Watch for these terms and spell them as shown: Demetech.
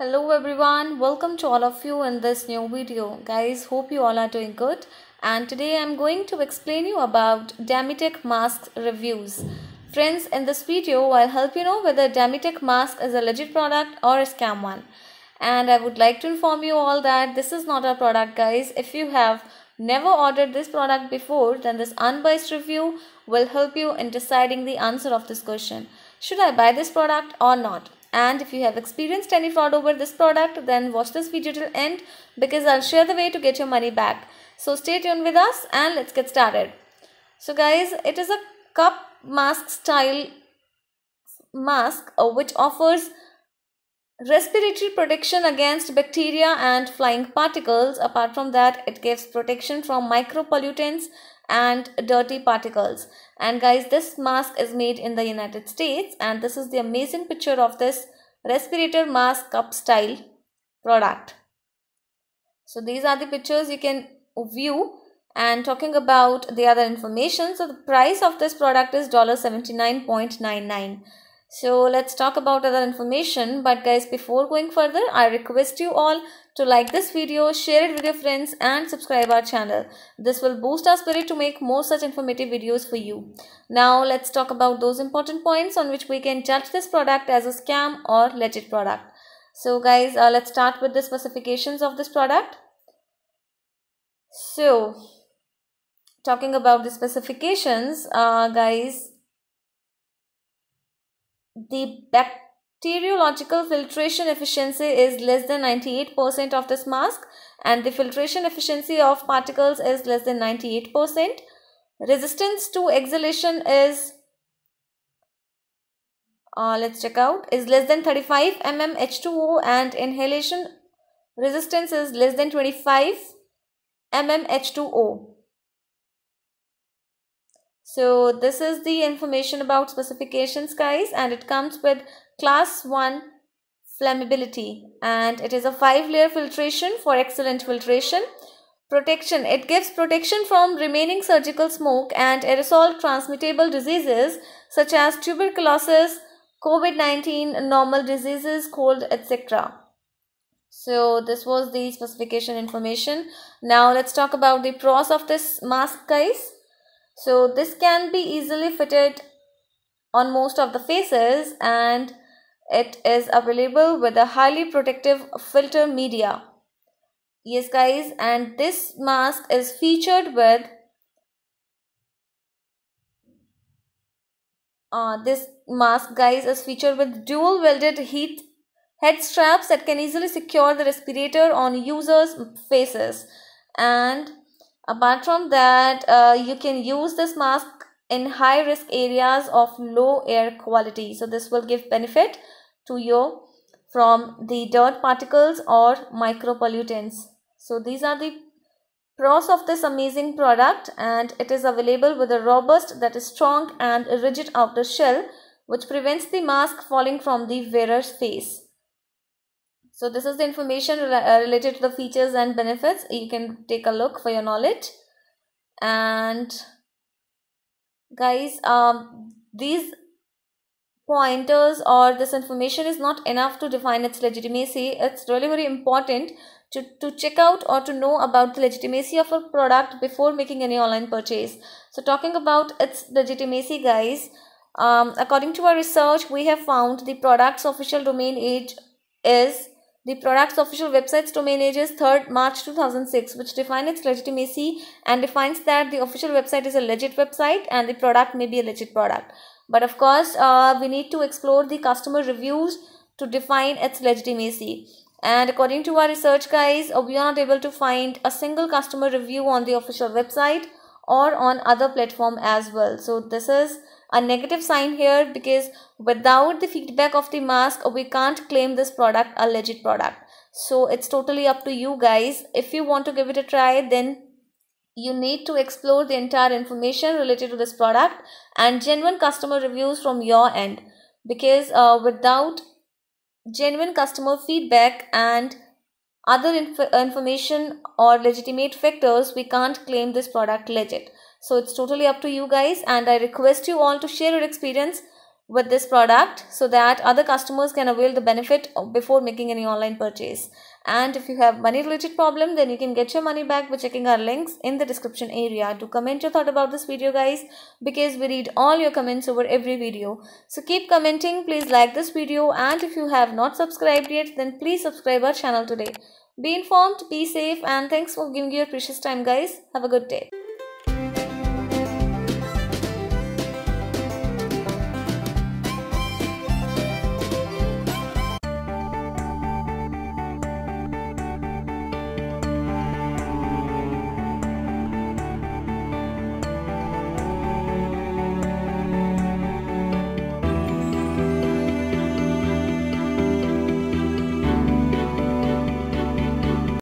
Hello everyone, welcome to all of you in this new video. Guys, hope you all are doing good, and today I'm going to explain you about Demetech mask reviews. Friends, in this video I'll help you know whether Demetech mask is a legit product or a scam one. And I would like to inform you all that this is not a product, guys. If you have never ordered this product before, then this unbiased review will help you in deciding the answer of this question. Should I buy this product or not? And if you have experienced any fraud over this product, then watch this video till end, because I'll share the way to get your money back. So stay tuned with us and let's get started. So guys, it is a cup mask style mask which offers respiratory protection against bacteria and flying particles. Apart from that, it gives protection from micropollutants and dirty particles. And guys, this mask is made in the United States, and this is the amazing picture of this respirator mask cup style product. So these are the pictures you can view. And talking about the other information, so the price of this product is $79.99. So let's talk about other information. But guys, before going further, I request you all to like this video, share it with your friends and subscribe our channel. This will boost our spirit to make more such informative videos for you. Now let's talk about those important points on which we can judge this product as a scam or legit product. So guys, let's start with the specifications of this product. So talking about the specifications, guys, the bacteriological filtration efficiency is less than 98% of this mask, and the filtration efficiency of particles is less than 98%. Resistance to exhalation is, let's check out, is less than 35 mm H2O, and inhalation resistance is less than 25 mm H2O. So this is the information about specifications, guys, and it comes with class 1 flammability, and it is a 5-layer filtration for excellent filtration. Protection, it gives protection from remaining surgical smoke and aerosol transmittable diseases such as tuberculosis, COVID-19, normal diseases, cold, etc. So this was the specification information. Now let's talk about the pros of this mask, guys. So this can be easily fitted on most of the faces, and it is available with a highly protective filter media. Yes guys, and this mask is featured with dual welded head straps that can easily secure the respirator on users' faces. And apart from that, you can use this mask in high risk areas of low air quality. So this will give benefit to you from the dirt particles or micropollutants. So these are the pros of this amazing product, and it is available with a robust, that is strong and rigid outer shell, which prevents the mask falling from the wearer's face. So this is the information related to the features and benefits. You can take a look for your knowledge. And guys, these pointers or this information is not enough to define its legitimacy. It's really very important to check out or to know about the legitimacy of a product before making any online purchase. So talking about its legitimacy, guys, according to our research, we have found the product's official domain age is the product's official website's domain age is 3rd March 2006, which defines its legitimacy and defines that the official website is a legit website and the product may be a legit product. But of course, we need to explore the customer reviews to define its legitimacy. And according to our research, guys, we are not able to find a single customer review on the official website or on other platform as well. So this is a negative sign here, because without the feedback of the mask, we can't claim this product a legit product. So it's totally up to you guys. If you want to give it a try, then you need to explore the entire information related to this product and genuine customer reviews from your end, because without genuine customer feedback and other information or legitimate factors, we can't claim this product legit. So it's totally up to you guys, and I request you all to share your experience with this product so that other customers can avail the benefit before making any online purchase. And if you have money related problem, then you can get your money back by checking our links in the description area. Do comment your thought about this video guys, because we read all your comments over every video. So keep commenting, please like this video, and if you have not subscribed yet, then please subscribe our channel today. Be informed, be safe, and thanks for giving your precious time guys. Have a good day.